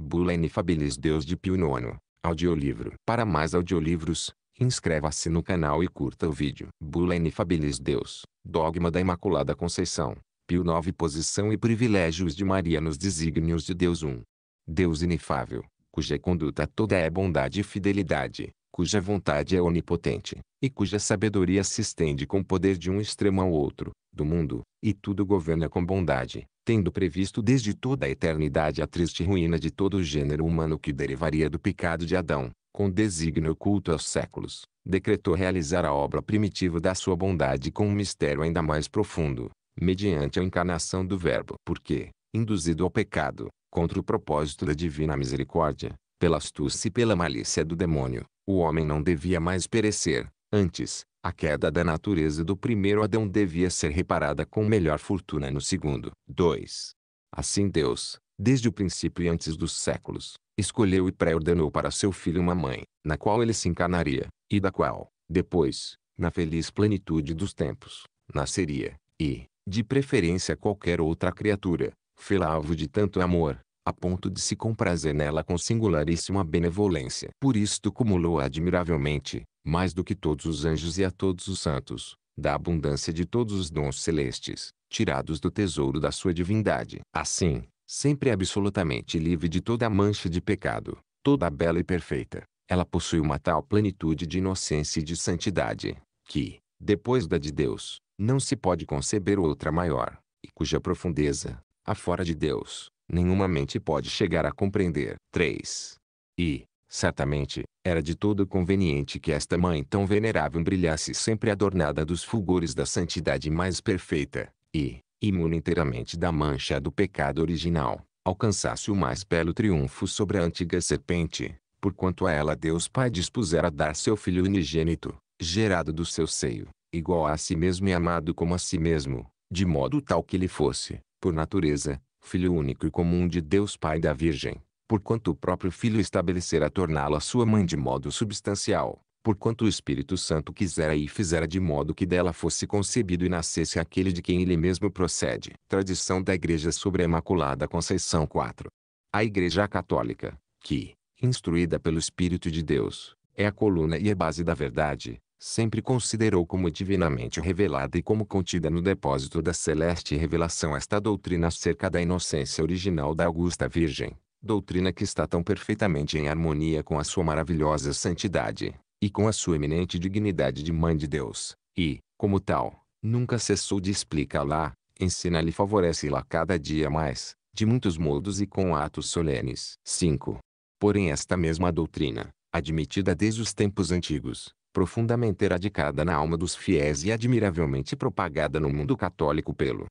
Bula Ineffabilis Deus de Pio IX, audiolivro. Para mais audiolivros, inscreva-se no canal e curta o vídeo. Bula Ineffabilis Deus, dogma da Imaculada Conceição, Pio IX, posição e privilégios de Maria nos desígnios de Deus. 1. Deus inefável, cuja conduta toda é bondade e fidelidade, cuja vontade é onipotente, e cuja sabedoria se estende com poder de um extremo ao outro, do mundo, e tudo governa com bondade, tendo previsto desde toda a eternidade a triste ruína de todo o gênero humano que derivaria do pecado de Adão, com desígnio oculto aos séculos, decretou realizar a obra primitiva da sua bondade com um mistério ainda mais profundo, mediante a encarnação do Verbo. Porque, induzido ao pecado, contra o propósito da divina misericórdia, pela astúcia e pela malícia do demônio, o homem não devia mais perecer. Antes, a queda da natureza do primeiro Adão devia ser reparada com melhor fortuna no segundo. 2. Assim Deus, desde o princípio e antes dos séculos, escolheu e pré-ordenou para seu filho uma mãe, na qual ele se encarnaria, e da qual, depois, na feliz plenitude dos tempos, nasceria, e, de preferência qualquer outra criatura, fê-la alvo de tanto amor, a ponto de se comprazer nela com singularíssima benevolência. Por isto cumulou admiravelmente, mais do que todos os anjos e a todos os santos, da abundância de todos os dons celestes, tirados do tesouro da sua divindade. Assim, sempre absolutamente livre de toda mancha de pecado, toda bela e perfeita, ela possui uma tal plenitude de inocência e de santidade, que, depois da de Deus, não se pode conceber outra maior, e cuja profundeza, afora de Deus, nenhuma mente pode chegar a compreender. 3. E, certamente, era de todo conveniente que esta mãe tão venerável brilhasse sempre adornada dos fulgores da santidade mais perfeita, e, imune inteiramente da mancha do pecado original, alcançasse o mais belo triunfo sobre a antiga serpente, porquanto a ela Deus Pai dispusera dar seu Filho unigênito, gerado do seu seio, igual a si mesmo e amado como a si mesmo, de modo tal que ele fosse, por natureza, Filho único e comum de Deus Pai da Virgem, porquanto o próprio Filho estabelecera torná-la sua mãe de modo substancial, porquanto o Espírito Santo quisera e fizera de modo que dela fosse concebido e nascesse aquele de quem ele mesmo procede. Tradição da Igreja sobre a Imaculada Conceição. 4. A Igreja Católica, que, instruída pelo Espírito de Deus, é a coluna e a base da verdade, sempre considerou como divinamente revelada e como contida no depósito da celeste revelação esta doutrina acerca da inocência original da augusta Virgem, doutrina que está tão perfeitamente em harmonia com a sua maravilhosa santidade, e com a sua eminente dignidade de Mãe de Deus, e, como tal, nunca cessou de explicá-la, ensina-lhe e favorece-la cada dia mais, de muitos modos e com atos solenes. 5. Porém esta mesma doutrina, admitida desde os tempos antigos, profundamente erradicada na alma dos fiéis e admiravelmente propagada no mundo católico pelo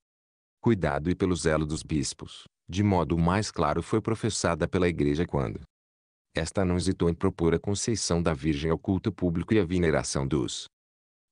cuidado e pelo zelo dos bispos, de modo mais claro foi professada pela Igreja quando esta não hesitou em propor a conceição da Virgem ao culto público e a veneração dos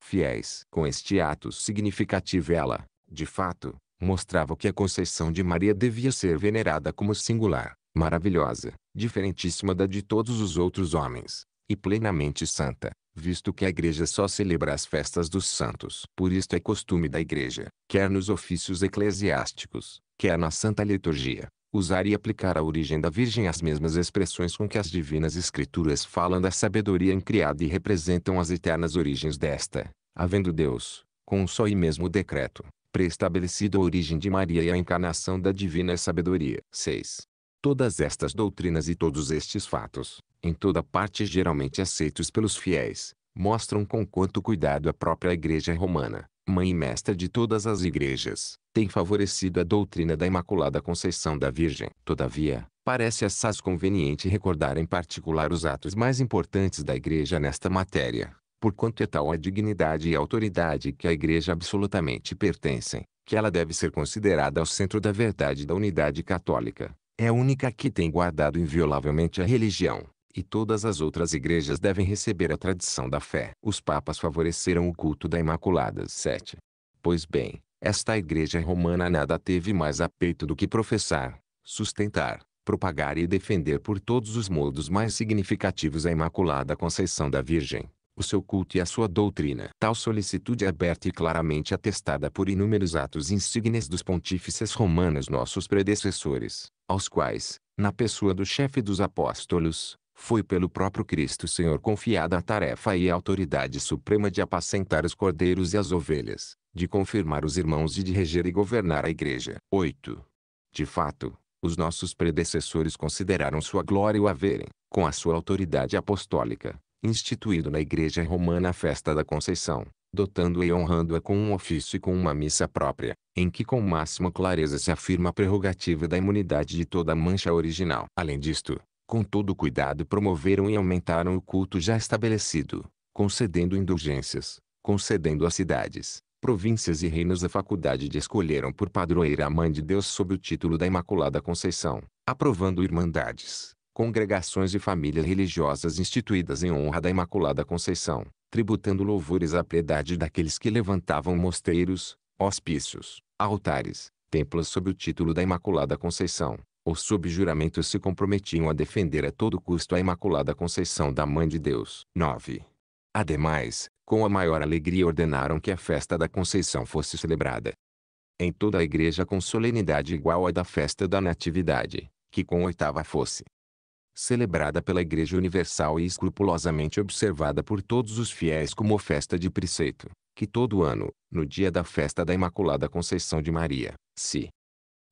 fiéis. Com este ato significativo ela, de fato, mostrava que a conceição de Maria devia ser venerada como singular, maravilhosa, diferentíssima da de todos os outros homens, e plenamente santa, visto que a Igreja só celebra as festas dos santos. Por isto é costume da Igreja, quer nos ofícios eclesiásticos, quer na Santa Liturgia, usar e aplicar à origem da Virgem as mesmas expressões com que as divinas Escrituras falam da sabedoria incriada e representam as eternas origens desta, havendo Deus, com um só e mesmo decreto, preestabelecido a origem de Maria e a encarnação da divina sabedoria. 6. Todas estas doutrinas e todos estes fatos, em toda parte geralmente aceitos pelos fiéis, mostram com quanto cuidado a própria Igreja Romana, mãe e mestra de todas as igrejas, tem favorecido a doutrina da Imaculada Conceição da Virgem. Todavia, parece assaz conveniente recordar em particular os atos mais importantes da Igreja nesta matéria, porquanto é tal a dignidade e a autoridade que a Igreja absolutamente pertencem, que ela deve ser considerada ao centro da verdade da unidade católica. É a única que tem guardado inviolavelmente a religião, e todas as outras igrejas devem receber a tradição da fé. Os papas favoreceram o culto da Imaculada. 7. Pois bem, esta Igreja Romana nada teve mais a peito do que professar, sustentar, propagar e defender por todos os modos mais significativos a Imaculada Conceição da Virgem, o seu culto e a sua doutrina. Tal solicitude é aberta e claramente atestada por inúmeros atos insignes dos pontífices romanos nossos predecessores, aos quais, na pessoa do chefe dos apóstolos, foi pelo próprio Cristo Senhor confiada a tarefa e a autoridade suprema de apacentar os cordeiros e as ovelhas, de confirmar os irmãos e de reger e governar a Igreja. 8. De fato, os nossos predecessores consideraram sua glória o haverem, com a sua autoridade apostólica, instituído na Igreja Romana a festa da Conceição, dotando-a e honrando-a com um ofício e com uma missa própria, em que com máxima clareza se afirma a prerrogativa da imunidade de toda mancha original. Além disto, com todo cuidado promoveram e aumentaram o culto já estabelecido, concedendo indulgências, concedendo às cidades, províncias e reinos a faculdade de escolheram por padroeira a Mãe de Deus sob o título da Imaculada Conceição, aprovando irmandades, congregações e famílias religiosas instituídas em honra da Imaculada Conceição, tributando louvores à piedade daqueles que levantavam mosteiros, hospícios, altares, templos sob o título da Imaculada Conceição, ou sob juramento se comprometiam a defender a todo custo a Imaculada Conceição da Mãe de Deus. 9. Ademais, com a maior alegria ordenaram que a festa da Conceição fosse celebrada em toda a Igreja com solenidade igual à da festa da Natividade, que com oitava fosse celebrada pela Igreja Universal e escrupulosamente observada por todos os fiéis como festa de preceito, que todo ano, no dia da festa da Imaculada Conceição de Maria, se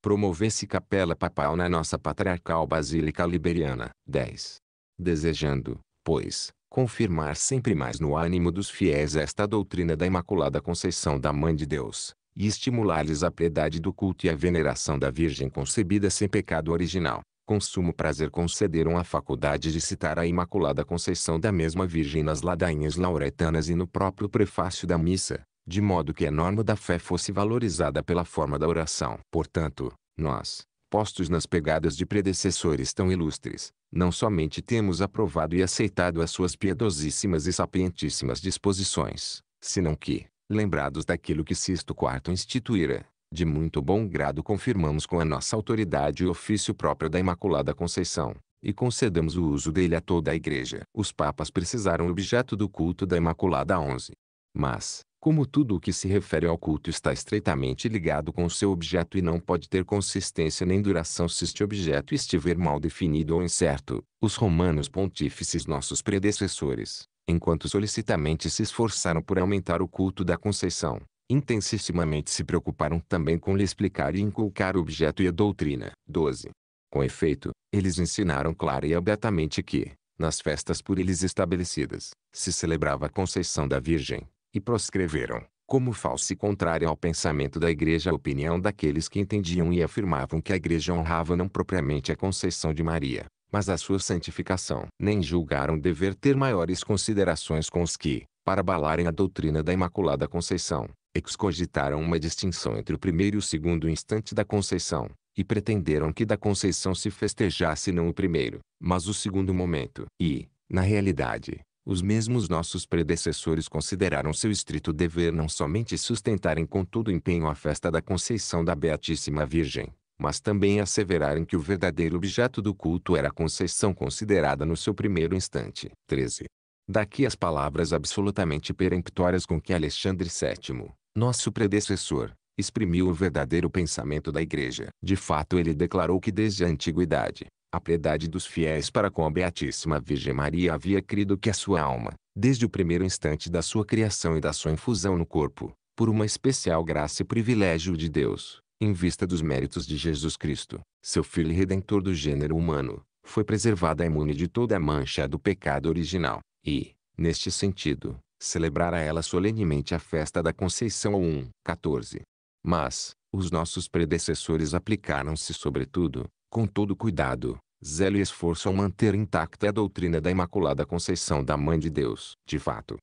promovesse capela papal na nossa patriarcal Basílica Liberiana. 10. Desejando, pois, confirmar sempre mais no ânimo dos fiéis esta doutrina da Imaculada Conceição da Mãe de Deus, e estimular-lhes a piedade do culto e a veneração da Virgem concebida sem pecado original, com sumo prazer concederam a faculdade de citar a Imaculada Conceição da mesma Virgem nas ladainhas lauretanas e no próprio prefácio da missa, de modo que a norma da fé fosse valorizada pela forma da oração. Portanto, nós, postos nas pegadas de predecessores tão ilustres, não somente temos aprovado e aceitado as suas piedosíssimas e sapientíssimas disposições, senão que, lembrados daquilo que Sisto IV instituíra, de muito bom grado confirmamos com a nossa autoridade o ofício próprio da Imaculada Conceição, e concedemos o uso dele a toda a Igreja. Os papas precisaram o objeto do culto da Imaculada 11. Mas, como tudo o que se refere ao culto está estreitamente ligado com o seu objeto e não pode ter consistência nem duração se este objeto estiver mal definido ou incerto, os romanos pontífices nossos predecessores, enquanto solicitamente se esforçaram por aumentar o culto da Conceição, intensissimamente se preocuparam também com lhe explicar e inculcar o objeto e a doutrina. 12. Com efeito, eles ensinaram clara e abertamente que, nas festas por eles estabelecidas, se celebrava a Conceição da Virgem, e proscreveram, como falsa e contrária ao pensamento da Igreja, a opinião daqueles que entendiam e afirmavam que a Igreja honrava não propriamente a Conceição de Maria, mas a sua santificação. Nem julgaram dever ter maiores considerações com os que, para abalarem a doutrina da Imaculada Conceição, excogitaram uma distinção entre o primeiro e o segundo instante da Conceição, e pretenderam que da Conceição se festejasse não o primeiro, mas o segundo momento. E, na realidade, os mesmos nossos predecessores consideraram seu estrito dever não somente sustentarem com todo empenho a festa da Conceição da Beatíssima Virgem, mas também asseverarem que o verdadeiro objeto do culto era a Conceição considerada no seu primeiro instante. 13. Daqui as palavras absolutamente peremptórias com que Alexandre VII, nosso predecessor, exprimiu o verdadeiro pensamento da Igreja. De fato, ele declarou que desde a antiguidade, a piedade dos fiéis para com a Beatíssima Virgem Maria havia crido que a sua alma, desde o primeiro instante da sua criação e da sua infusão no corpo, por uma especial graça e privilégio de Deus, em vista dos méritos de Jesus Cristo, seu Filho Redentor do gênero humano, foi preservada imune de toda a mancha do pecado original. E, neste sentido, celebrará ela solenemente a festa da Conceição 1.14. Mas, os nossos predecessores aplicaram-se sobretudo, com todo cuidado, zelo e esforço a manter intacta a doutrina da Imaculada Conceição da Mãe de Deus. De fato,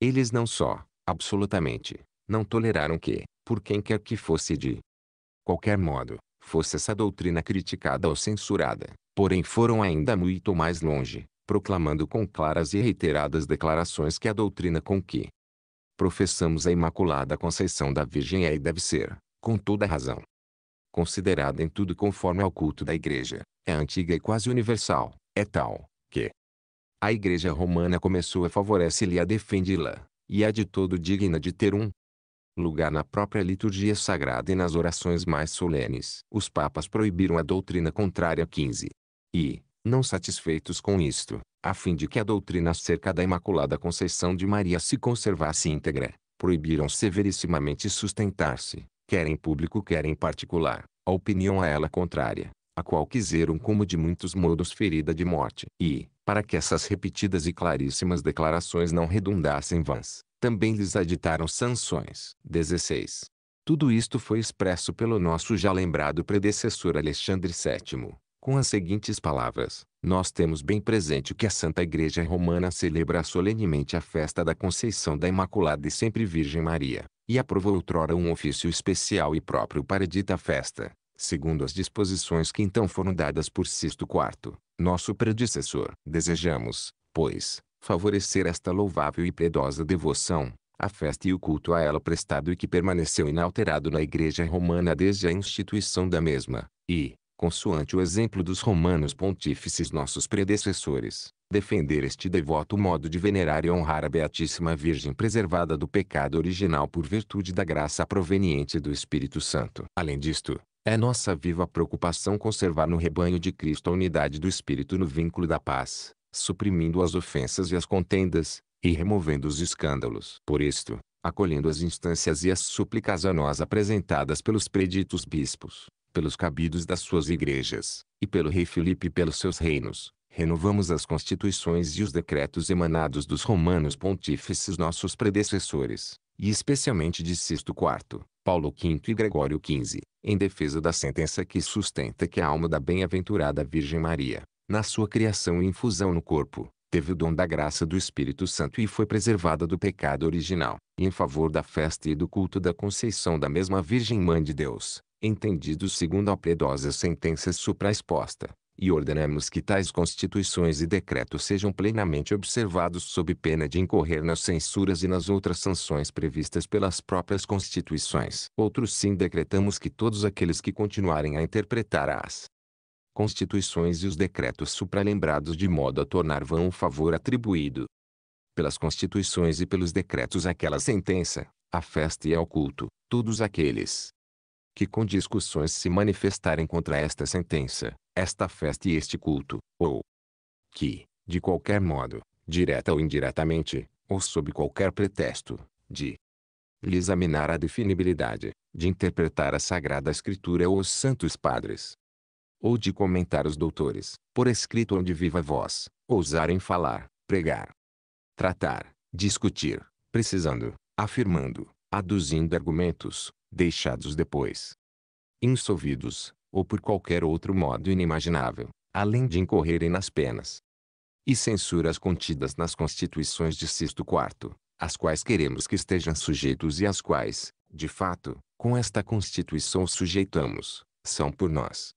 eles não só, absolutamente, não toleraram que, por quem quer que fosse de qualquer modo, fosse essa doutrina criticada ou censurada, porém foram ainda muito mais longe, proclamando com claras e reiteradas declarações que a doutrina com que professamos a Imaculada Conceição da Virgem é e deve ser, com toda razão, considerada em tudo conforme ao culto da Igreja, é antiga e quase universal, é tal, que a Igreja Romana começou a favorecer-lhe e a defendê-la, e é de todo digna de ter um lugar na própria liturgia sagrada e nas orações mais solenes. Os papas proibiram a doutrina contrária a 15. E, não satisfeitos com isto, a fim de que a doutrina acerca da Imaculada Conceição de Maria se conservasse íntegra, proibiram severissimamente sustentar-se, quer em público quer em particular, a opinião a ela contrária, a qual quiseram como de muitos modos ferida de morte. E, para que essas repetidas e claríssimas declarações não redundassem vãs, também lhes aditaram sanções. 16. Tudo isto foi expresso pelo nosso já lembrado predecessor Alexandre VII, com as seguintes palavras: nós temos bem presente que a Santa Igreja Romana celebra solenemente a festa da Conceição da Imaculada e Sempre Virgem Maria, e aprovou outrora um ofício especial e próprio para dita festa, segundo as disposições que então foram dadas por Sisto IV, nosso predecessor. Desejamos, pois, favorecer esta louvável e piedosa devoção, a festa e o culto a ela prestado e que permaneceu inalterado na Igreja Romana desde a instituição da mesma, e, consoante o exemplo dos romanos pontífices nossos predecessores, defender este devoto modo de venerar e honrar a Beatíssima Virgem preservada do pecado original por virtude da graça proveniente do Espírito Santo. Além disto, é nossa viva preocupação conservar no rebanho de Cristo a unidade do Espírito no vínculo da paz, suprimindo as ofensas e as contendas, e removendo os escândalos. Por isto, acolhendo as instâncias e as súplicas a nós apresentadas pelos preditos bispos, pelos cabidos das suas igrejas, e pelo rei Filipe e pelos seus reinos, renovamos as constituições e os decretos emanados dos romanos pontífices nossos predecessores, e especialmente de Sisto IV, Paulo V e Gregório XV, em defesa da sentença que sustenta que a alma da bem-aventurada Virgem Maria, na sua criação e infusão no corpo, teve o dom da graça do Espírito Santo e foi preservada do pecado original, e em favor da festa e do culto da Conceição da mesma Virgem Mãe de Deus, entendido segundo a piedosa sentença supraexposta, e ordenamos que tais constituições e decretos sejam plenamente observados sob pena de incorrer nas censuras e nas outras sanções previstas pelas próprias constituições. Outros sim decretamos que todos aqueles que continuarem a interpretar as constituições e os decretos supralembrados de modo a tornar vão o favor atribuído pelas constituições e pelos decretos àquela sentença, à festa e ao culto, todos aqueles que com discussões se manifestarem contra esta sentença, esta festa e este culto, ou que, de qualquer modo, direta ou indiretamente, ou sob qualquer pretexto, de examinar a definibilidade, de interpretar a Sagrada Escritura ou os Santos Padres, ou de comentar os doutores, por escrito ou de viva voz, ousarem falar, pregar, tratar, discutir, precisando, afirmando, aduzindo argumentos, deixados depois insolvidos, ou por qualquer outro modo inimaginável, além de incorrerem nas penas e censuras contidas nas constituições de Sisto IV, as quais queremos que estejam sujeitos e as quais, de fato, com esta Constituição sujeitamos, são por nós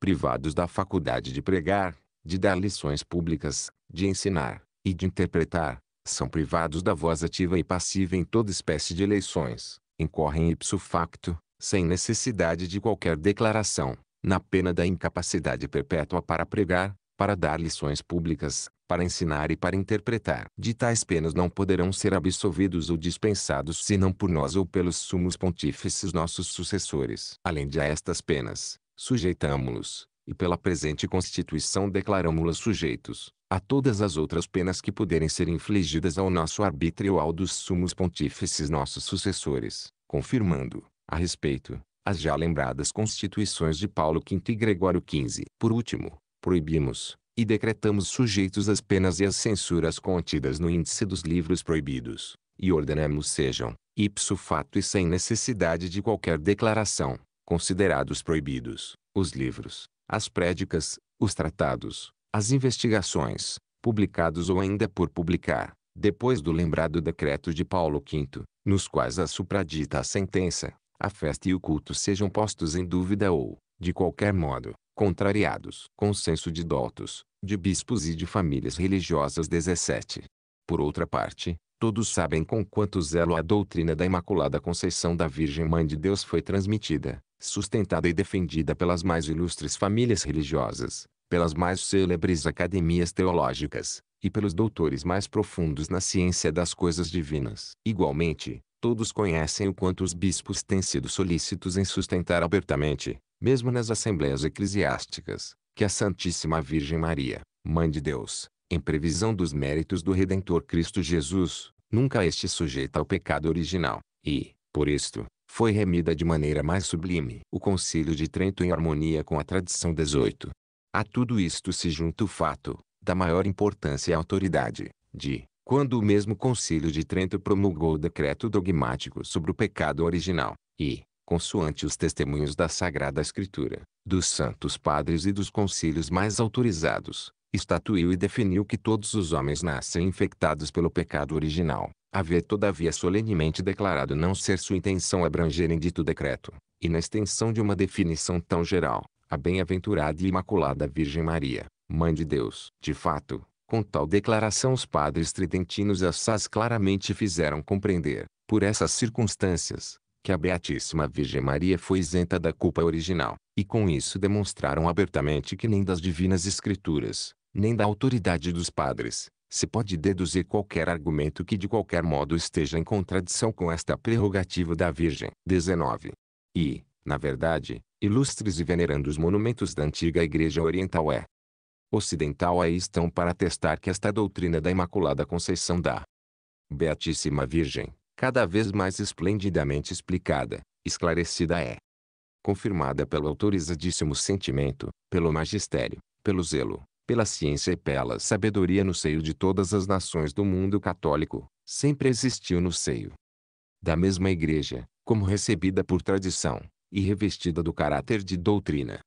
privados da faculdade de pregar, de dar lições públicas, de ensinar, e de interpretar, são privados da voz ativa e passiva em toda espécie de eleições, incorrem ipso facto, sem necessidade de qualquer declaração, na pena da incapacidade perpétua para pregar, para dar lições públicas, para ensinar e para interpretar. De tais penas não poderão ser absolvidos ou dispensados senão por nós ou pelos sumos pontífices nossos sucessores. Além de a estas penas, sujeitamo-los, e pela presente Constituição declaramo-los sujeitos, a todas as outras penas que puderem ser infligidas ao nosso arbítrio ou ao dos sumos pontífices nossos sucessores, confirmando, a respeito, as já lembradas constituições de Paulo V e Gregório XV. Por último, proibimos, e decretamos sujeitos as penas e as censuras contidas no índice dos livros proibidos, e ordenamos sejam, ipso facto e sem necessidade de qualquer declaração, considerados proibidos os livros, as prédicas, os tratados, as investigações, publicados ou ainda por publicar, depois do lembrado decreto de Paulo V, nos quais a supradita a sentença, a festa e o culto sejam postos em dúvida ou, de qualquer modo, contrariados. Consenso de doutos, de bispos e de famílias religiosas. 17. Por outra parte, todos sabem com quanto zelo a doutrina da Imaculada Conceição da Virgem Mãe de Deus foi transmitida, sustentada e defendida pelas mais ilustres famílias religiosas, pelas mais célebres academias teológicas, e pelos doutores mais profundos na ciência das coisas divinas. Igualmente, Todos conhecem o quanto os bispos têm sido solícitos em sustentar abertamente, mesmo nas assembleias eclesiásticas, que a Santíssima Virgem Maria, Mãe de Deus, em previsão dos méritos do Redentor Cristo Jesus, nunca este sujeita ao pecado original, e, por isto, foi remida de maneira mais sublime. O Concílio de Trento em harmonia com a tradição 18. A tudo isto se junta o fato, da maior importância e autoridade, de, quando o mesmo Concílio de Trento promulgou o decreto dogmático sobre o pecado original, e, consoante os testemunhos da Sagrada Escritura, dos santos padres e dos concílios mais autorizados, estatuiu e definiu que todos os homens nascem infectados pelo pecado original, haver todavia solenemente declarado não ser sua intenção abranger em dito decreto, e na extensão de uma definição tão geral, a bem-aventurada e imaculada Virgem Maria, Mãe de Deus. De fato, com tal declaração os padres tridentinos assaz claramente fizeram compreender, por essas circunstâncias, que a Beatíssima Virgem Maria foi isenta da culpa original, e com isso demonstraram abertamente que nem das divinas escrituras, nem da autoridade dos padres, se pode deduzir qualquer argumento que de qualquer modo esteja em contradição com esta prerrogativa da Virgem. 19. E, na verdade, ilustres e venerandos monumentos da antiga Igreja Oriental e Ocidental aí estão para atestar que esta doutrina da Imaculada Conceição da Beatíssima Virgem, cada vez mais esplendidamente explicada, esclarecida é confirmada pelo autorizadíssimo sentimento, pelo magistério, pelo zelo, pela ciência e pela sabedoria no seio de todas as nações do mundo católico, sempre existiu no seio da mesma Igreja, como recebida por tradição, e revestida do caráter de doutrina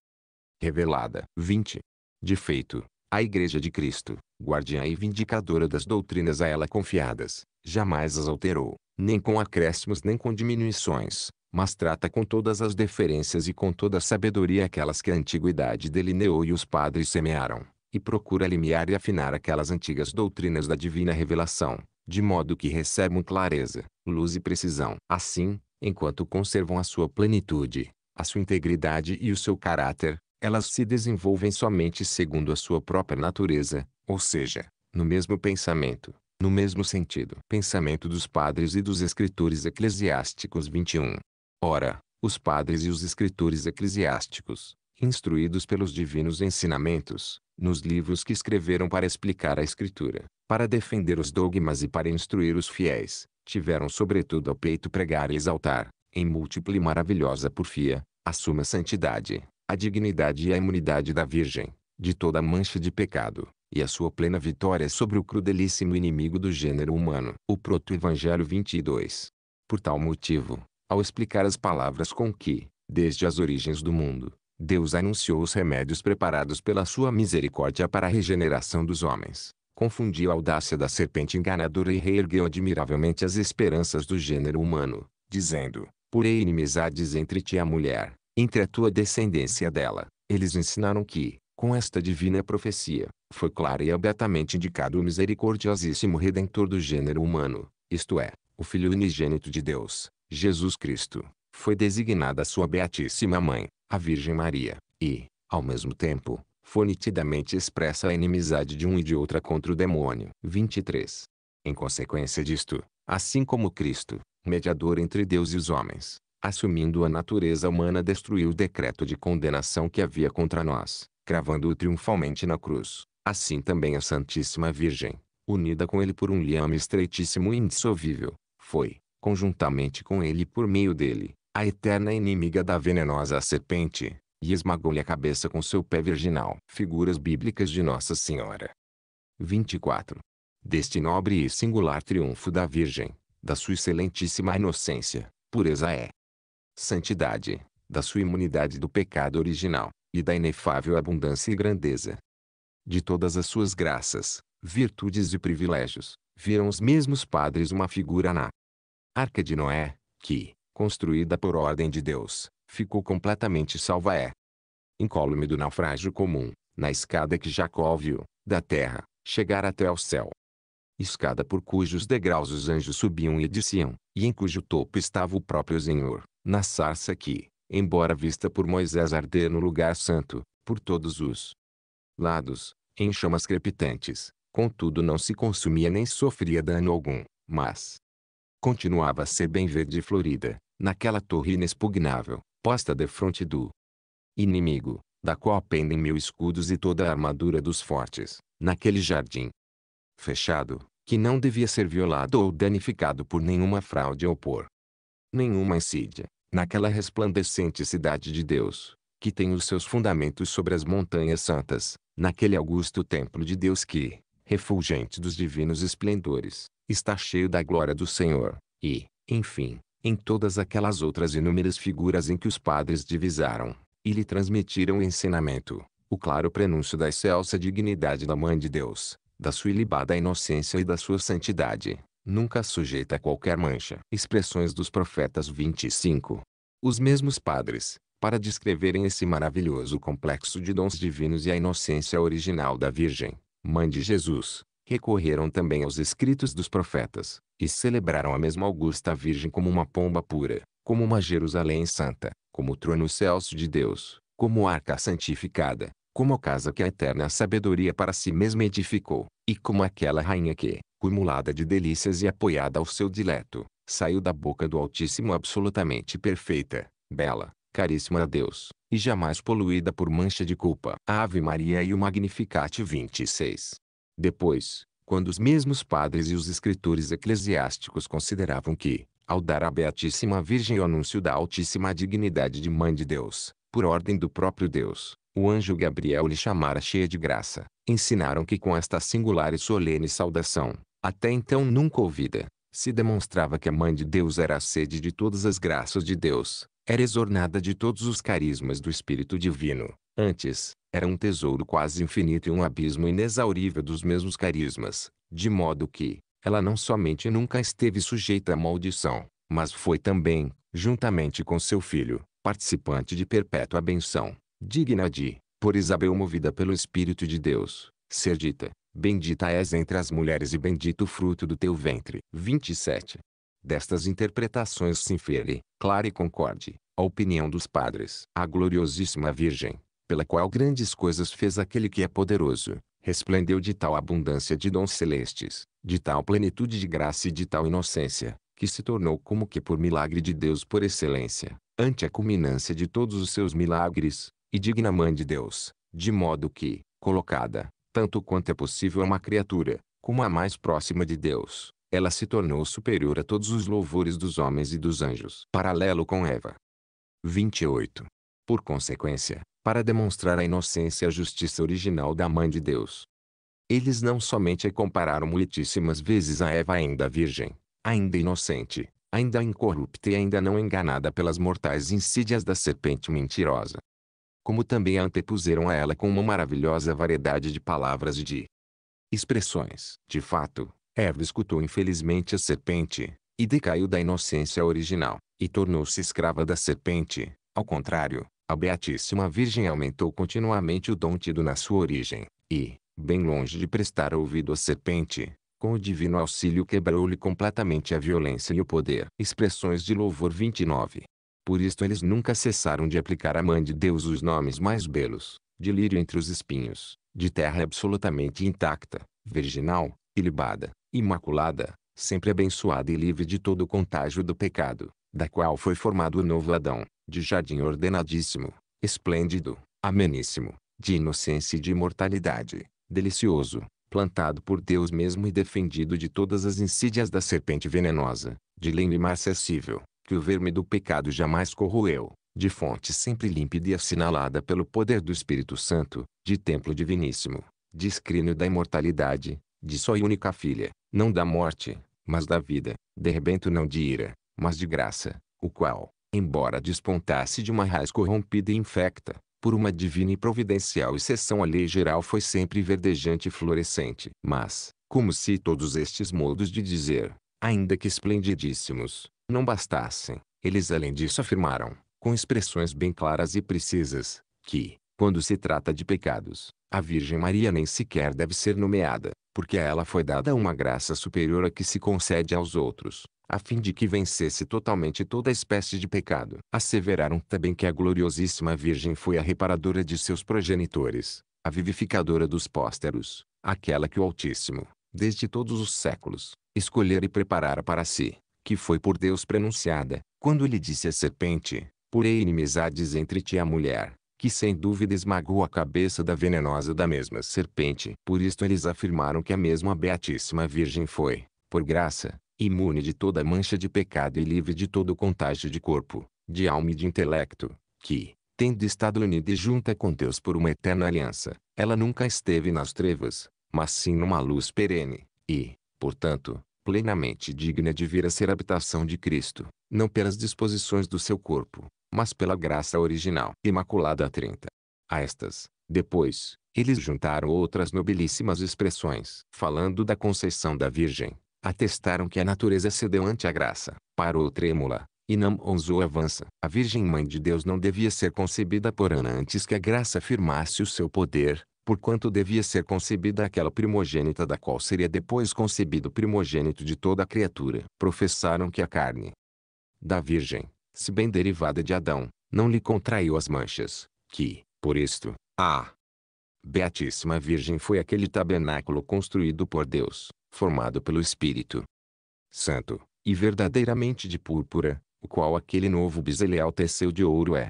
revelada. 20. De feito, a Igreja de Cristo, guardiã e vindicadora das doutrinas a ela confiadas, jamais as alterou, nem com acréscimos nem com diminuições, mas trata com todas as deferências e com toda a sabedoria aquelas que a antiguidade delineou e os padres semearam, e procura limiar e afinar aquelas antigas doutrinas da divina revelação, de modo que recebam clareza, luz e precisão. Assim, enquanto conservam a sua plenitude, a sua integridade e o seu caráter, elas se desenvolvem somente segundo a sua própria natureza, ou seja, no mesmo pensamento, no mesmo sentido. Pensamento dos padres e dos escritores eclesiásticos. 21. Ora, os padres e os escritores eclesiásticos, instruídos pelos divinos ensinamentos, nos livros que escreveram para explicar a Escritura, para defender os dogmas e para instruir os fiéis, tiveram sobretudo ao peito pregar e exaltar, em múltipla e maravilhosa porfia, a suma santidade, a dignidade e a imunidade da Virgem, de toda mancha de pecado, e a sua plena vitória sobre o crudelíssimo inimigo do gênero humano. O Proto-Evangelho 22. Por tal motivo, ao explicar as palavras com que, desde as origens do mundo, Deus anunciou os remédios preparados pela sua misericórdia para a regeneração dos homens, confundiu a audácia da serpente enganadora e reergueu admiravelmente as esperanças do gênero humano, dizendo: porei inimizades entre ti e a mulher, entre a tua descendência dela. Eles ensinaram que, com esta divina profecia, foi clara e abertamente indicado o misericordiosíssimo Redentor do gênero humano, isto é, o Filho unigênito de Deus, Jesus Cristo. Foi designada a sua Beatíssima Mãe, a Virgem Maria, e, ao mesmo tempo, foi nitidamente expressa a inimizade de um e de outra contra o demônio. 23. Em consequência disto, assim como Cristo, mediador entre Deus e os homens, assumindo a natureza humana, destruiu o decreto de condenação que havia contra nós, cravando-o triunfalmente na cruz, assim também a Santíssima Virgem, unida com ele por um liame estreitíssimo e indissolvível, foi, conjuntamente com ele e por meio dele, a eterna inimiga da venenosa serpente, e esmagou-lhe a cabeça com seu pé virginal. Figuras bíblicas de Nossa Senhora. 24. Deste nobre e singular triunfo da Virgem, da sua excelentíssima inocência, pureza é santidade, da sua imunidade do pecado original, e da inefável abundância e grandeza de todas as suas graças, virtudes e privilégios, viram os mesmos padres uma figura na Arca de Noé, que, construída por ordem de Deus, ficou completamente salva e incólume do naufrágio comum, na escada que Jacó viu, da terra, chegar até ao céu. Escada por cujos degraus os anjos subiam e desciam, e em cujo topo estava o próprio Senhor, na sarça que, embora vista por Moisés arder no lugar santo, por todos os lados, em chamas crepitantes, contudo não se consumia nem sofria dano algum, mas, continuava a ser bem verde e florida, naquela torre inexpugnável, posta defronte do inimigo, da qual pendem 1000 escudos e toda a armadura dos fortes, naquele jardim fechado, que não devia ser violado ou danificado por nenhuma fraude ou por nenhuma insídia, naquela resplandecente cidade de Deus, que tem os seus fundamentos sobre as montanhas santas, naquele augusto templo de Deus que, refulgente dos divinos esplendores, está cheio da glória do Senhor, e, enfim, em todas aquelas outras inúmeras figuras em que os padres divisaram, e lhe transmitiram o ensinamento, o claro prenúncio da excelsa dignidade da Mãe de Deus, da sua ilibada inocência e da sua santidade, nunca sujeita a qualquer mancha. Expressões dos profetas 25. Os mesmos padres, para descreverem esse maravilhoso complexo de dons divinos e a inocência original da Virgem, Mãe de Jesus, recorreram também aos escritos dos profetas, e celebraram a mesma augusta Virgem como uma pomba pura, como uma Jerusalém santa, como o trono excelso de Deus, como a arca santificada, como a casa que a eterna sabedoria para si mesma edificou, e como aquela rainha que, cumulada de delícias e apoiada ao seu dileto, saiu da boca do Altíssimo absolutamente perfeita, bela, caríssima a Deus, e jamais poluída por mancha de culpa. A Ave Maria e o Magnificat 26. Depois, quando os mesmos padres e os escritores eclesiásticos consideravam que, ao dar à Beatíssima Virgem o anúncio da altíssima dignidade de Mãe de Deus, por ordem do próprio Deus, o anjo Gabriel lhe chamara cheia de graça, ensinaram que com esta singular e solene saudação, até então nunca ouvida, se demonstrava que a Mãe de Deus era a sede de todas as graças de Deus, era exornada de todos os carismas do Espírito Divino, antes, era um tesouro quase infinito e um abismo inexaurível dos mesmos carismas, de modo que, ela não somente nunca esteve sujeita à maldição, mas foi também, juntamente com seu filho, participante de perpétua benção, digna de, por Isabel movida pelo Espírito de Deus, ser dita, bendita és entre as mulheres e bendito o fruto do teu ventre. 27. Destas interpretações se infere, clara e concorde, a opinião dos padres. A gloriosíssima Virgem, pela qual grandes coisas fez aquele que é poderoso, resplendeu de tal abundância de dons celestes, de tal plenitude de graça e de tal inocência, que se tornou como que por milagre de Deus por excelência, ante a culminância de todos os seus milagres, e digna Mãe de Deus, de modo que, colocada, tanto quanto é possível a uma criatura, como a mais próxima de Deus, ela se tornou superior a todos os louvores dos homens e dos anjos. Paralelo com Eva. 28. Por consequência, para demonstrar a inocência e a justiça original da Mãe de Deus, eles não somente a compararam muitíssimas vezes a Eva ainda virgem, ainda inocente, ainda incorrupta e ainda não enganada pelas mortais insídias da serpente mentirosa, como também a antepuseram a ela com uma maravilhosa variedade de palavras e de expressões. De fato, Eva escutou infelizmente a serpente, e decaiu da inocência original, e tornou-se escrava da serpente. Ao contrário, a Beatíssima Virgem aumentou continuamente o dom tido na sua origem, e, bem longe de prestar ouvido à serpente, com o divino auxílio quebrou-lhe completamente a violência e o poder. Expressões de louvor 29. Por isto eles nunca cessaram de aplicar à Mãe de Deus os nomes mais belos, de lírio entre os espinhos, de terra absolutamente intacta, virginal, ilibada, imaculada, sempre abençoada e livre de todo o contágio do pecado, da qual foi formado o novo Adão, de jardim ordenadíssimo, esplêndido, ameníssimo, de inocência e de imortalidade, delicioso, plantado por Deus mesmo e defendido de todas as insídias da serpente venenosa, de lenho imarcessível, que o verme do pecado jamais corroeu, de fonte sempre límpida e assinalada pelo poder do Espírito Santo, de templo diviníssimo, de escrínio da imortalidade, de só e única filha, não da morte, mas da vida, de rebento não de ira, mas de graça, o qual, embora despontasse de uma raiz corrompida e infecta, por uma divina e providencial exceção à lei geral foi sempre verdejante e florescente. Mas, como se todos estes modos de dizer, ainda que esplendidíssimos, não bastassem, eles além disso afirmaram, com expressões bem claras e precisas, que, quando se trata de pecados, a Virgem Maria nem sequer deve ser nomeada, porque a ela foi dada uma graça superior à que se concede aos outros, a fim de que vencesse totalmente toda espécie de pecado. Asseveraram também que a gloriosíssima Virgem foi a reparadora de seus progenitores, a vivificadora dos pósteros, aquela que o Altíssimo, desde todos os séculos, escolhera e preparara para si, que foi por Deus pronunciada, quando ele disse à serpente: porei inimizades entre ti e a mulher, que sem dúvida esmagou a cabeça da venenosa da mesma serpente. Por isto eles afirmaram que a mesma Beatíssima Virgem foi, por graça, imune de toda mancha de pecado e livre de todo contágio de corpo, de alma e de intelecto, que, tendo estado unida e junta com Deus por uma eterna aliança, ela nunca esteve nas trevas, mas sim numa luz perene, e, portanto, plenamente digna de vir a ser habitação de Cristo, não pelas disposições do seu corpo, mas pela graça original. Imaculada 30. A estas, depois, eles juntaram outras nobilíssimas expressões. Falando da conceição da Virgem, atestaram que a natureza cedeu ante a graça, parou trêmula, e não ousou avança. A Virgem Mãe de Deus não devia ser concebida por Ana antes que a graça afirmasse o seu poder, porquanto devia ser concebida aquela primogênita da qual seria depois concebido o primogênito de toda a criatura. Professaram que a carne da Virgem, se bem derivada de Adão, não lhe contraiu as manchas, que, por isto, a Beatíssima Virgem foi aquele tabernáculo construído por Deus, formado pelo Espírito Santo, e verdadeiramente de púrpura, o qual aquele novo bezeleal teceu de ouro é,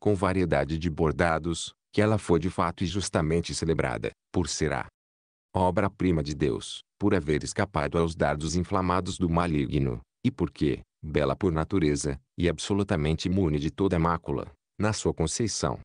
com variedade de bordados, que ela foi de fato e justamente celebrada, por ser a obra-prima de Deus, por haver escapado aos dardos inflamados do maligno, e porque, bela por natureza, e absolutamente imune de toda mácula, na sua conceição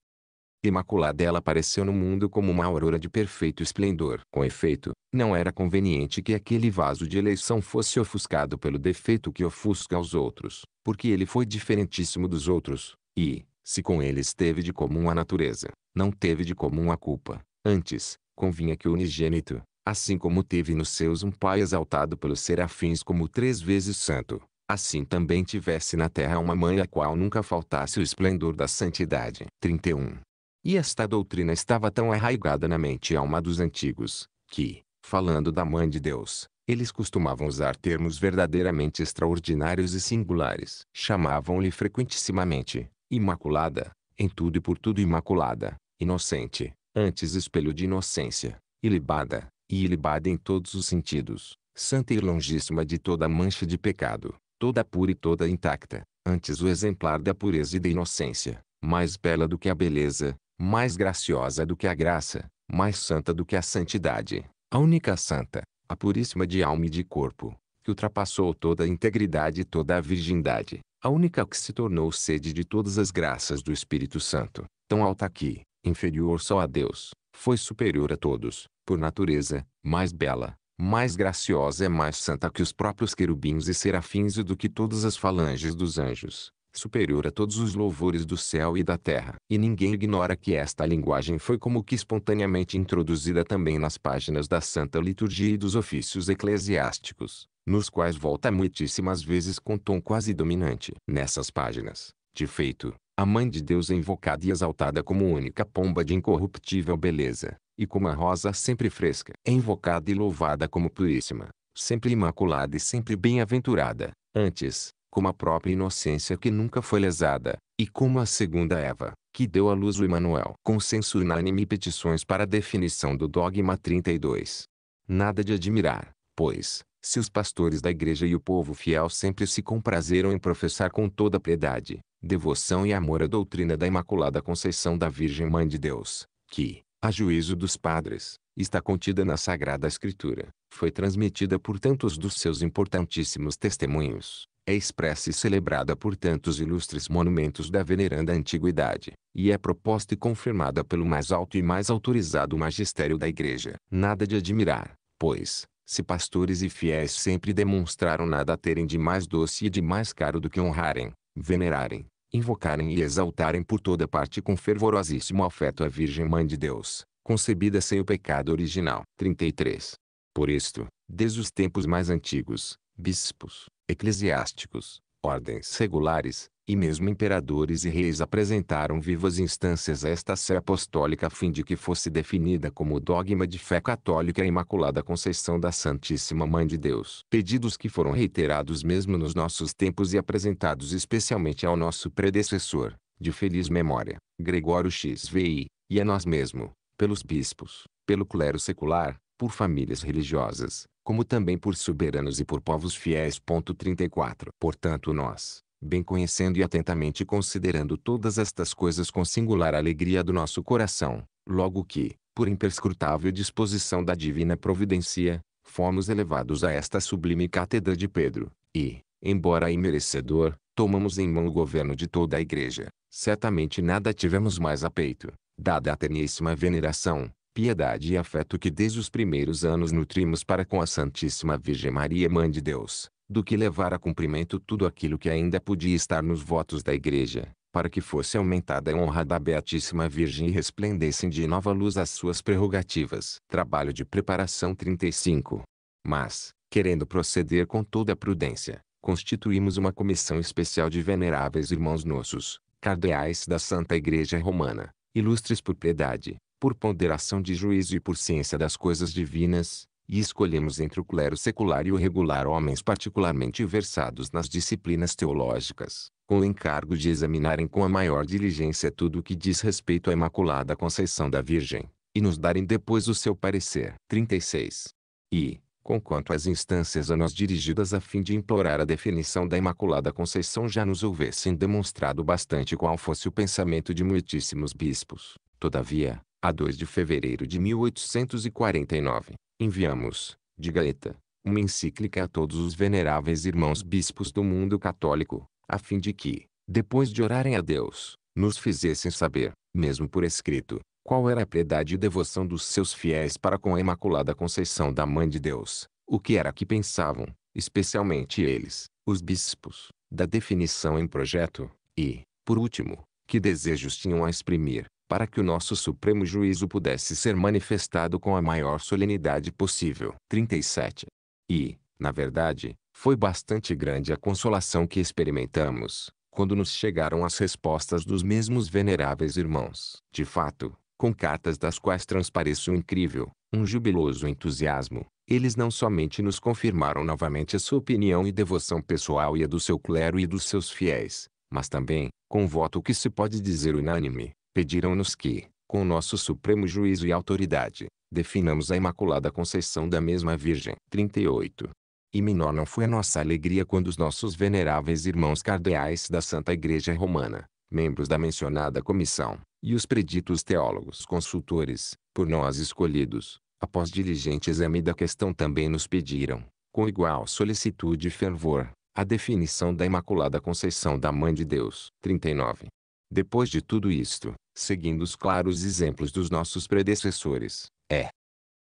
imaculada ela apareceu no mundo como uma aurora de perfeito esplendor. Com efeito, não era conveniente que aquele vaso de eleição fosse ofuscado pelo defeito que ofusca aos outros, porque ele foi diferentíssimo dos outros, e, se com eles teve de comum a natureza, não teve de comum a culpa. Antes, convinha que o unigênito, assim como teve nos seus um pai exaltado pelos serafins como 3 vezes santo, assim também tivesse na terra uma mãe a qual nunca faltasse o esplendor da santidade. 31. E esta doutrina estava tão arraigada na mente e alma dos antigos, que, falando da Mãe de Deus, eles costumavam usar termos verdadeiramente extraordinários e singulares. Chamavam-lhe frequentissimamente Imaculada, em tudo e por tudo Imaculada, Inocente, antes espelho de inocência, ilibada, e ilibada em todos os sentidos, santa e longíssima de toda mancha de pecado, toda pura e toda intacta, antes o exemplar da pureza e da inocência, mais bela do que a beleza, mais graciosa do que a graça, mais santa do que a santidade, a única santa, a puríssima de alma e de corpo, que ultrapassou toda a integridade e toda a virgindade, a única que se tornou sede de todas as graças do Espírito Santo, tão alta que, inferior só a Deus, foi superior a todos, por natureza, mais bela, mais graciosa e mais santa que os próprios querubins e serafins e do que todas as falanges dos anjos, superior a todos os louvores do céu e da terra. E ninguém ignora que esta linguagem foi como que espontaneamente introduzida também nas páginas da Santa Liturgia e dos ofícios eclesiásticos, nos quais volta muitíssimas vezes com tom quase dominante. Nessas páginas, de feito, a Mãe de Deus é invocada e exaltada como única pomba de incorruptível beleza, e como a rosa sempre fresca. É invocada e louvada como puríssima, sempre imaculada e sempre bem-aventurada, antes, como a própria inocência que nunca foi lesada, e como a segunda Eva, que deu à luz o Emanuel. Consenso unânime e petições para a definição do dogma 32. Nada de admirar, pois, se os pastores da Igreja e o povo fiel sempre se comprazeram em professar com toda piedade, devoção e amor a doutrina da Imaculada Conceição da Virgem Mãe de Deus, que, a juízo dos padres, está contida na Sagrada Escritura, foi transmitida por tantos dos seus importantíssimos testemunhos, é expressa e celebrada por tantos ilustres monumentos da veneranda antiguidade, e é proposta e confirmada pelo mais alto e mais autorizado magistério da Igreja. Nada de admirar, pois, se pastores e fiéis sempre demonstraram nada terem de mais doce e de mais caro do que honrarem, venerarem, invocarem e exaltarem por toda parte com fervorosíssimo afeto a Virgem Mãe de Deus, concebida sem o pecado original. 33. Por isto, desde os tempos mais antigos, bispos, eclesiásticos, ordens regulares, e mesmo imperadores e reis apresentaram vivas instâncias a esta sé apostólica a fim de que fosse definida como dogma de fé católica a Imaculada Conceição da Santíssima Mãe de Deus. Pedidos que foram reiterados mesmo nos nossos tempos e apresentados especialmente ao nosso predecessor, de feliz memória, Gregório XVI, e a nós mesmo, pelos bispos, pelo clero secular, por famílias religiosas, como também por soberanos e por povos fiéis. 34. Portanto nós, bem conhecendo e atentamente considerando todas estas coisas com singular alegria do nosso coração, logo que, por imperscrutável disposição da divina providência, fomos elevados a esta sublime cátedra de Pedro, e, embora imerecedor, tomamos em mão o governo de toda a Igreja, certamente nada tivemos mais a peito, dada a teníssima veneração, piedade e afeto que desde os primeiros anos nutrimos para com a Santíssima Virgem Maria Mãe de Deus, do que levar a cumprimento tudo aquilo que ainda podia estar nos votos da Igreja, para que fosse aumentada a honra da Beatíssima Virgem e resplendessem de nova luz as suas prerrogativas. Trabalho de preparação. 35. Mas, querendo proceder com toda a prudência, constituímos uma comissão especial de veneráveis irmãos nossos, cardeais da Santa Igreja Romana, ilustres por piedade, por ponderação de juízo e por ciência das coisas divinas, e escolhemos entre o clero secular e o regular homens particularmente versados nas disciplinas teológicas, com o encargo de examinarem com a maior diligência tudo o que diz respeito à Imaculada Conceição da Virgem, e nos darem depois o seu parecer. 36. E, conquanto as instâncias a nós dirigidas a fim de implorar a definição da Imaculada Conceição já nos houvessem demonstrado bastante qual fosse o pensamento de muitíssimos bispos, todavia, a 2 de fevereiro de 1849, enviamos, de Gaeta, uma encíclica a todos os veneráveis irmãos bispos do mundo católico, a fim de que, depois de orarem a Deus, nos fizessem saber, mesmo por escrito, qual era a piedade e devoção dos seus fiéis para com a Imaculada Conceição da Mãe de Deus, o que era que pensavam, especialmente eles, os bispos, da definição em projeto, e, por último, que desejos tinham a exprimir, para que o nosso supremo juízo pudesse ser manifestado com a maior solenidade possível. 37. E, na verdade, foi bastante grande a consolação que experimentamos, quando nos chegaram as respostas dos mesmos veneráveis irmãos. De fato, com cartas das quais transparece um incrível, um jubiloso entusiasmo, eles não somente nos confirmaram novamente a sua opinião e devoção pessoal e a do seu clero e dos seus fiéis, mas também, com voto que se pode dizer unânime, pediram-nos que, com nosso supremo juízo e autoridade, definamos a Imaculada Conceição da mesma Virgem. 38. E menor não foi a nossa alegria quando os nossos veneráveis irmãos cardeais da Santa Igreja Romana, membros da mencionada comissão, e os preditos teólogos consultores, por nós escolhidos, após diligente exame da questão também nos pediram, com igual solicitude e fervor, a definição da Imaculada Conceição da Mãe de Deus. 39. Depois de tudo isto, seguindo os claros exemplos dos nossos predecessores,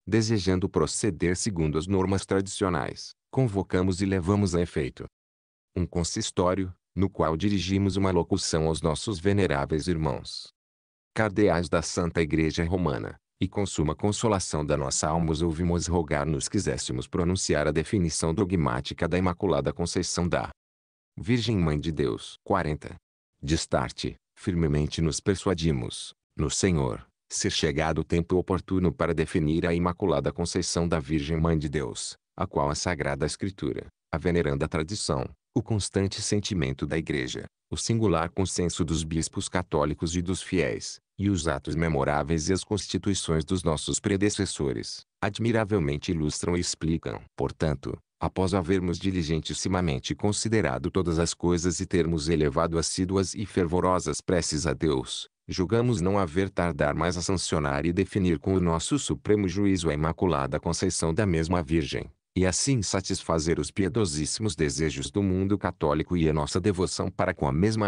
desejando proceder segundo as normas tradicionais, convocamos e levamos a efeito um consistório, no qual dirigimos uma locução aos nossos veneráveis irmãos cardeais da Santa Igreja Romana, e com suma consolação da nossa alma os ouvimos rogar-nos quiséssemos pronunciar a definição dogmática da Imaculada Conceição da Virgem Mãe de Deus. 40. Destarte, firmemente nos persuadimos, no Senhor, ser chegado o tempo oportuno para definir a Imaculada Conceição da Virgem Mãe de Deus, a qual a Sagrada Escritura, a veneranda tradição, o constante sentimento da Igreja, o singular consenso dos bispos católicos e dos fiéis, e os atos memoráveis e as constituições dos nossos predecessores, admiravelmente ilustram e explicam. Portanto, após havermos diligentissimamente considerado todas as coisas e termos elevado assíduas e fervorosas preces a Deus, julgamos não haver tardar mais a sancionar e definir com o nosso supremo juízo a Imaculada Conceição da mesma Virgem, e assim satisfazer os piedosíssimos desejos do mundo católico e a nossa devoção para com a mesma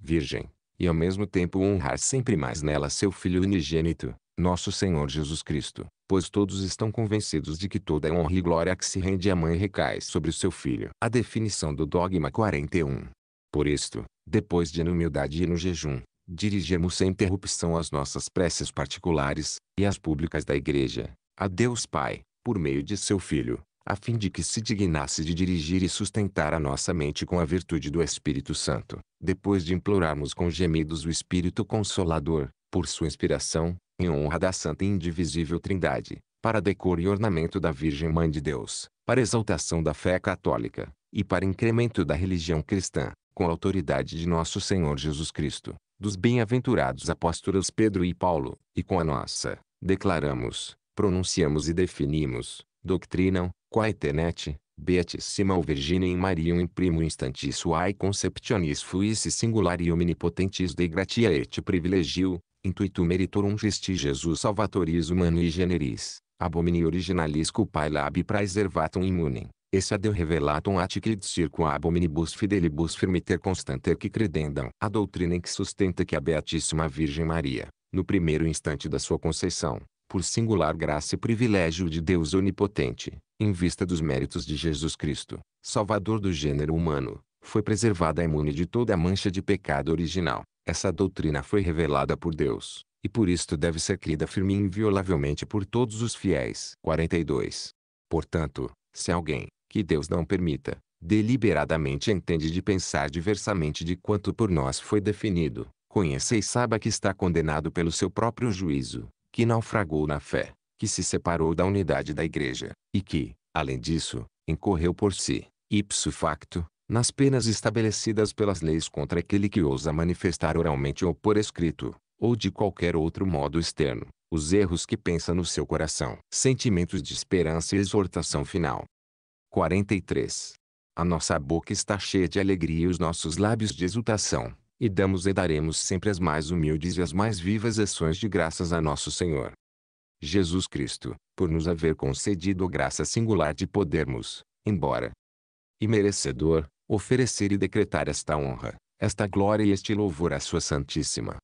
Virgem, e ao mesmo tempo honrar sempre mais nela seu Filho unigênito, nosso Senhor Jesus Cristo, pois todos estão convencidos de que toda a honra e glória que se rende à Mãe recai sobre o seu Filho. A definição do dogma. 41. Por isto, depois de na humildade e no jejum, dirigimos sem interrupção as nossas preces particulares, e as públicas da Igreja, a Deus Pai, por meio de seu Filho, a fim de que se dignasse de dirigir e sustentar a nossa mente com a virtude do Espírito Santo, depois de implorarmos com gemidos o Espírito Consolador, por sua inspiração, em honra da Santa e Indivisível Trindade, para decoro e ornamento da Virgem Mãe de Deus, para exaltação da fé católica, e para incremento da religião cristã, com a autoridade de nosso Senhor Jesus Cristo, dos bem-aventurados apóstolos Pedro e Paulo, e com a nossa, declaramos, pronunciamos e definimos, Doctrinam, quaetenet, beatissima o Virginem Mariam in primo instanti suae conceptionis fuisse singulari omnipotentis de gratia et privilegio, intuitu meritorum gesti Jesus salvatoris humani generis, abomini originalis culpae labi praeservatum immunem, esse adeu revelatum atquid circo abominibus fidelibus firmiter constanter que credendam. A doutrina em que sustenta que a Beatíssima Virgem Maria, no primeiro instante da sua conceição, por singular graça e privilégio de Deus onipotente, em vista dos méritos de Jesus Cristo, Salvador do gênero humano, foi preservada imune de toda a mancha de pecado original. Essa doutrina foi revelada por Deus, e por isto deve ser crida firme e inviolavelmente por todos os fiéis. 42. Portanto, se alguém, que Deus não permita, deliberadamente entende de pensar diversamente de quanto por nós foi definido, conheça e saiba que está condenado pelo seu próprio juízo, que naufragou na fé, que se separou da unidade da Igreja, e que, além disso, incorreu por si, ipso facto, nas penas estabelecidas pelas leis contra aquele que ousa manifestar oralmente ou por escrito, ou de qualquer outro modo externo, os erros que pensa no seu coração. Sentimentos de esperança e exortação final. 43. A nossa boca está cheia de alegria e os nossos lábios de exultação. E damos e daremos sempre as mais humildes e as mais vivas ações de graças a nosso Senhor Jesus Cristo, por nos haver concedido a graça singular de podermos, embora e merecedor, oferecer e decretar esta honra, esta glória e este louvor à sua Santíssima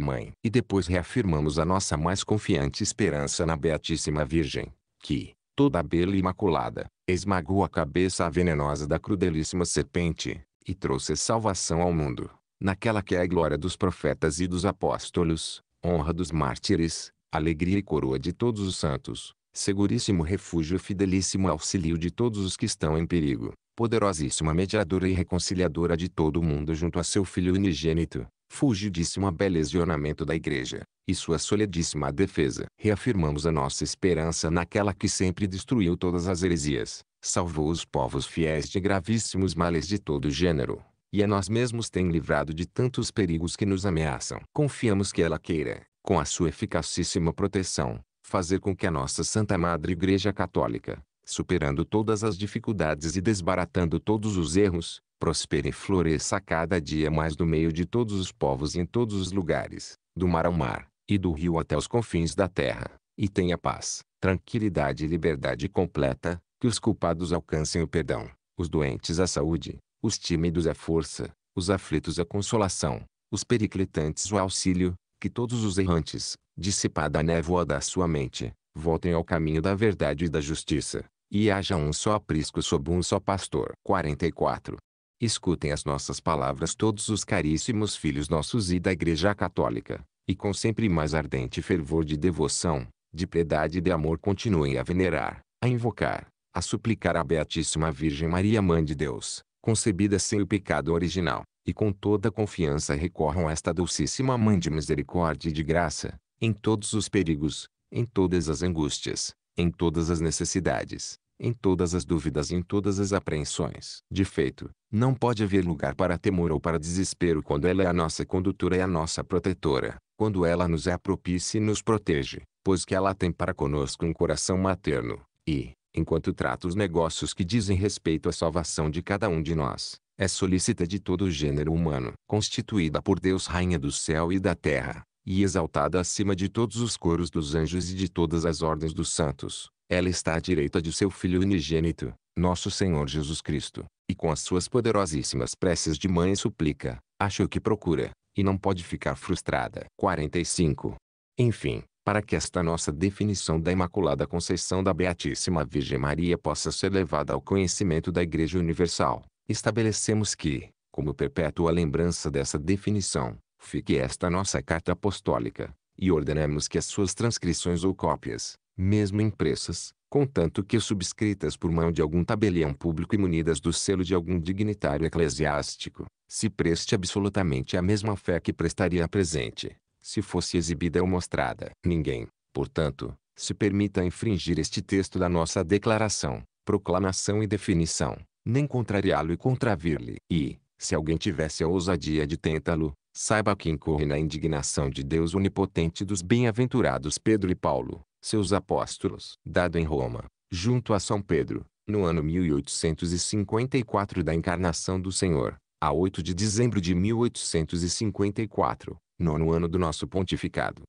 Mãe. E depois reafirmamos a nossa mais confiante esperança na Beatíssima Virgem, que, toda bela e imaculada, esmagou a cabeça venenosa da crudelíssima serpente, e trouxe salvação ao mundo, naquela que é a glória dos profetas e dos apóstolos, honra dos mártires, alegria e coroa de todos os santos, seguríssimo refúgio e fidelíssimo auxílio de todos os que estão em perigo, poderosíssima mediadora e reconciliadora de todo o mundo junto a seu Filho unigênito, fulgidíssima beleza e ornamento da Igreja, e sua solidíssima defesa. Reafirmamos a nossa esperança naquela que sempre destruiu todas as heresias, salvou os povos fiéis de gravíssimos males de todo gênero, e a nós mesmos tem livrado de tantos perigos que nos ameaçam. Confiamos que ela queira, com a sua eficacíssima proteção, fazer com que a nossa Santa Madre Igreja Católica, superando todas as dificuldades e desbaratando todos os erros, prospere e floresça cada dia mais no meio de todos os povos e em todos os lugares, do mar ao mar, e do rio até os confins da terra, e tenha paz, tranquilidade e liberdade completa, que os culpados alcancem o perdão, os doentes a saúde, os tímidos a força, os aflitos a consolação, os periclitantes o auxílio, que todos os errantes, dissipada a névoa da sua mente, voltem ao caminho da verdade e da justiça, e haja um só aprisco sob um só pastor. 44. Escutem as nossas palavras todos os caríssimos filhos nossos e da Igreja Católica, e com sempre mais ardente fervor de devoção, de piedade e de amor continuem a venerar, a invocar, a suplicar a Beatíssima Virgem Maria Mãe de Deus, concebida sem o pecado original, e com toda confiança recorram a esta Dulcíssima Mãe de Misericórdia e de Graça, em todos os perigos, em todas as angústias, em todas as necessidades, em todas as dúvidas e em todas as apreensões. De feito, não pode haver lugar para temor ou para desespero quando ela é a nossa condutora e a nossa protetora, quando ela nos é propícia e nos protege, pois que ela tem para conosco um coração materno, e, enquanto trata os negócios que dizem respeito à salvação de cada um de nós, é solícita de todo o gênero humano. Constituída por Deus Rainha do céu e da terra, e exaltada acima de todos os coros dos anjos e de todas as ordens dos santos, ela está à direita de seu Filho unigênito, nosso Senhor Jesus Cristo, e com as suas poderosíssimas preces de mãe suplica, acha o que procura, e não pode ficar frustrada. 45. Enfim, para que esta nossa definição da Imaculada Conceição da Beatíssima Virgem Maria possa ser levada ao conhecimento da Igreja Universal, estabelecemos que, como perpétua lembrança dessa definição, fique esta nossa carta apostólica, e ordenamos que as suas transcrições ou cópias, mesmo impressas, contanto que subscritas por mão de algum tabelião público e munidas do selo de algum dignitário eclesiástico, se preste absolutamente à mesma fé que prestaria a presente, se fosse exibida ou mostrada. Ninguém, portanto, se permita infringir este texto da nossa declaração, proclamação e definição, nem contrariá-lo e contravir-lhe. E, se alguém tivesse a ousadia de tentá-lo, saiba que incorre na indignação de Deus onipotente dos bem-aventurados Pedro e Paulo, seus apóstolos. Dado em Roma, junto a São Pedro, no ano 1854 da encarnação do Senhor, a 8 de dezembro de 1854, nono ano do nosso pontificado.